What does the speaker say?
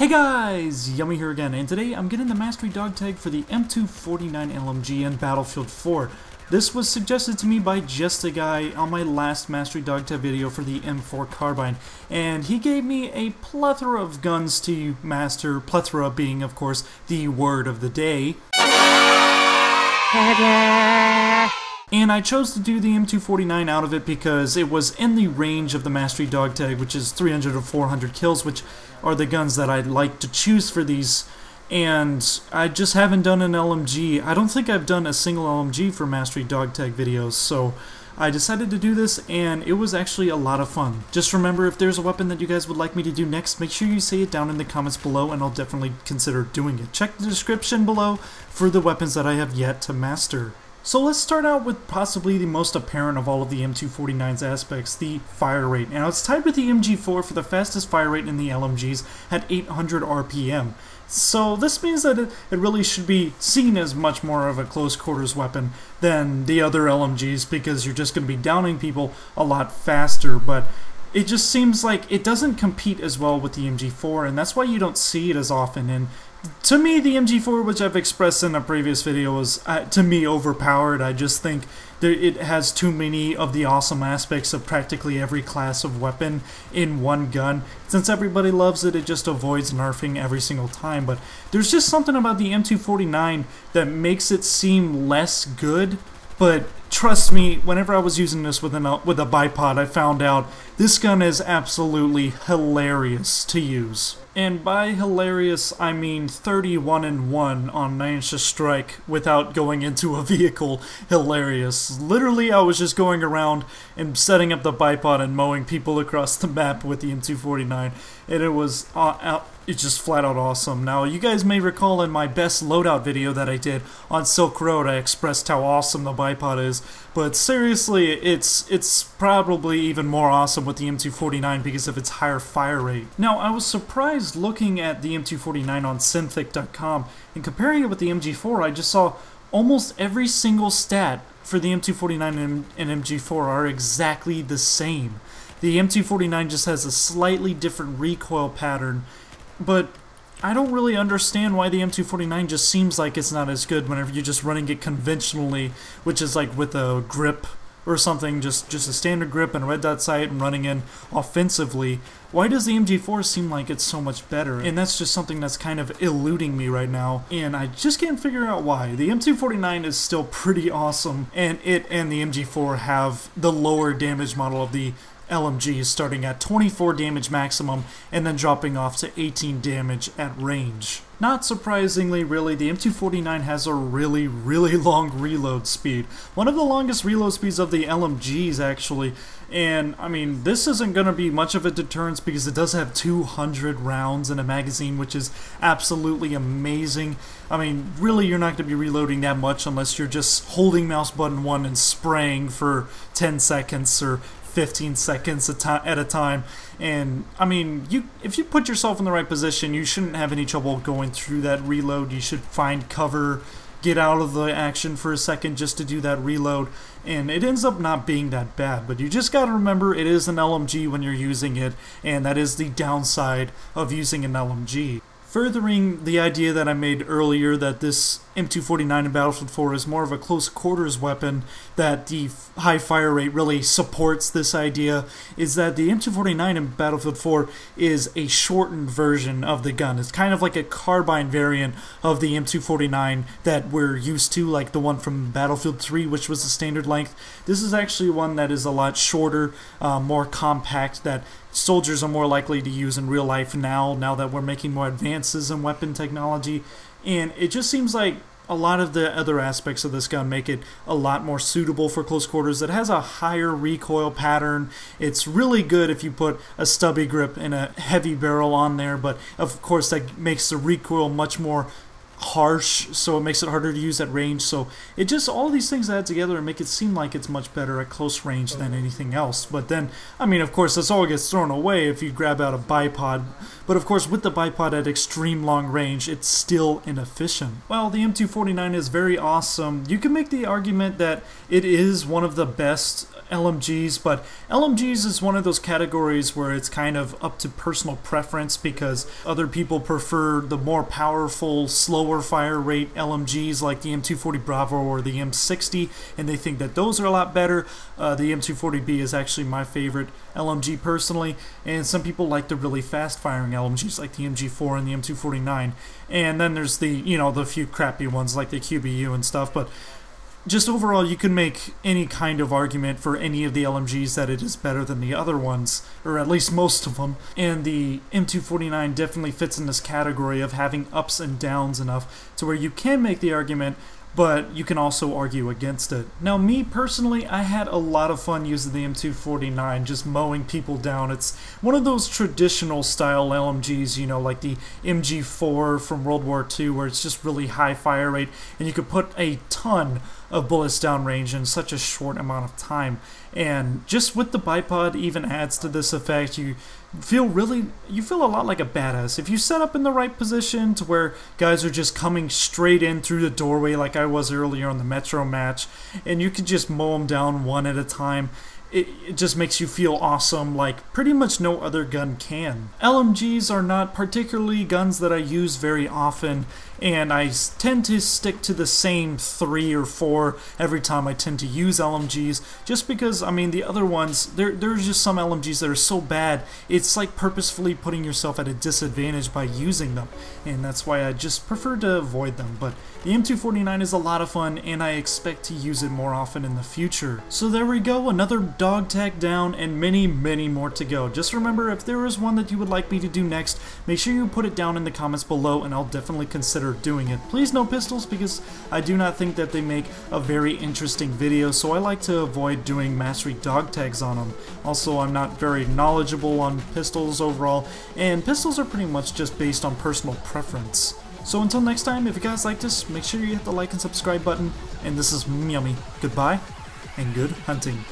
Hey guys, Yummy here again, and today I'm getting the mastery dog tag for the M249 LMG in Battlefield 4. This was suggested to me by just a guy on my last mastery dog tag video for the M4 Carbine, and he gave me a plethora of guns to master, plethora being, of course, the word of the day. And I chose to do the M249 out of it because it was in the range of the mastery dog tag, which is 300 or 400 kills, which are the guns that I'd like to choose for these. And I just haven't done an LMG. I don't think I've done a single LMG for mastery dog tag videos, so I decided to do this, and it was actually a lot of fun. Just remember, if there's a weapon that you guys would like me to do next, make sure you say it down in the comments below, and I'll definitely consider doing it. Check the description below for the weapons that I have yet to master. So let's start out with possibly the most apparent of all of the M249's aspects, the fire rate. Now it's tied with the MG4 for the fastest fire rate in the LMGs at 800 RPM. So this means that it really should be seen as much more of a close quarters weapon than the other LMGs, because you're just going to be downing people a lot faster, but it just seems like it doesn't compete as well with the MG4, and that's why you don't see it as often. And to me, the MG4, which I've expressed in a previous video, is to me overpowered. I just think that it has too many of the awesome aspects of practically every class of weapon in one gun. Since everybody loves it, it just avoids nerfing every single time. But there's just something about the M249 that makes it seem less good. But trust me, whenever I was using this with a bipod, I found out this gun is absolutely hilarious to use. And by hilarious, I mean 31-1 on Nansha Strike without going into a vehicle. Hilarious. Literally, I was just going around and setting up the bipod and mowing people across the map with the M249, and it was it's just flat out awesome. Now, you guys may recall in my best loadout video that I did on Silk Road, I expressed how awesome the bipod is, but seriously, it's probably even more awesome with the M249 because of its higher fire rate. Now, I was surprised looking at the M249 on Symthic.com and comparing it with the MG4. I just saw almost every single stat for the M249 and MG4 are exactly the same. The M249 just has a slightly different recoil pattern, but I don't really understand why the M249 just seems like it's not as good whenever you're just running it conventionally, which is like with a grip or something, just a standard grip and a red dot sight and running in offensively. Why does the MG4 seem like it's so much better? And that's just something that's kind of eluding me right now, and I just can't figure out why. The M249 is still pretty awesome, and it and the MG4 have the lower damage model of the LMG is starting at 24 damage maximum and then dropping off to 18 damage at range. Not surprisingly, really, the M249 has a really, really long reload speed. One of the longest reload speeds of the LMGs, actually. And, I mean, this isn't going to be much of a deterrence because it does have 200 rounds in a magazine, which is absolutely amazing. I mean, really, you're not going to be reloading that much unless you're just holding mouse button 1 and spraying for 10 seconds or 15 seconds at a time, and I mean, if you put yourself in the right position, you shouldn't have any trouble going through that reload. You should find cover, get out of the action for a second just to do that reload, and it ends up not being that bad. But you just gotta remember, it is an LMG when you're using it, and that is the downside of using an LMG. Furthering the idea that I made earlier that this M249 in Battlefield 4 is more of a close quarters weapon, that the high fire rate really supports this idea, is that the M249 in Battlefield 4 is a shortened version of the gun. It's kind of like a carbine variant of the M249 that we're used to, like the one from Battlefield 3, which was the standard length. This is actually one that is a lot shorter, more compact, that soldiers are more likely to use in real life now that we're making more advances in weapon technology. And it just seems like a lot of the other aspects of this gun make it a lot more suitable for close quarters. It has a higher recoil pattern. It's really good if you put a stubby grip and a heavy barrel on there, but of course that makes the recoil much more harsh, so it makes it harder to use at range. So it just, all these things add together and make it seem like it's much better at close range than anything else. But then, I mean, of course, this all gets thrown away if you grab out a bipod. But of course, with the bipod at extreme long range, it's still inefficient. While the M249 is very awesome, you can make the argument that it is one of the best LMGs, but LMGs is one of those categories where it's kind of up to personal preference because other people prefer the more powerful, slower fire rate LMGs like the M240 Bravo or the M60, and they think that those are a lot better. The M240B is actually my favorite LMG personally, and some people like the really fast firing LMGs like the MG4 and the M249, and then there's the, you know, the few crappy ones like the QBU and stuff. But just overall, you can make any kind of argument for any of the LMGs that it is better than the other ones, or at least most of them, and the M249 definitely fits in this category of having ups and downs enough to where you can make the argument, but you can also argue against it. Now, me personally, I had a lot of fun using the M249, just mowing people down. It's one of those traditional style LMGs, you know, like the MG4 from World War II, where it's just really high fire rate, and you could put a ton of bullets downrange in such a short amount of time. And just with the bipod even adds to this effect. You feel a lot like a badass if you set up in the right position to where guys are just coming straight in through the doorway like I was earlier on the Metro match, and you can just mow them down one at a time. It just makes you feel awesome like pretty much no other gun can. LMGs are not particularly guns that I use very often, and I tend to stick to the same 3 or 4 every time I tend to use LMGs, just because, I mean, the other ones, there's just some LMGs that are so bad, it's like purposefully putting yourself at a disadvantage by using them, and that's why I just prefer to avoid them. But the M249 is a lot of fun, and I expect to use it more often in the future. So there we go, another dog tag down, and many, many more to go. Just remember, if there is one that you would like me to do next, make sure you put it down in the comments below, and I'll definitely consider doing it. Please no pistols, because I do not think that they make a very interesting video, so I like to avoid doing mastery dog tags on them. Also, I'm not very knowledgeable on pistols overall, and pistols are pretty much just based on personal preference. So until next time, if you guys like this, make sure you hit the like and subscribe button, and this is MMYUMMY. Goodbye, and good hunting.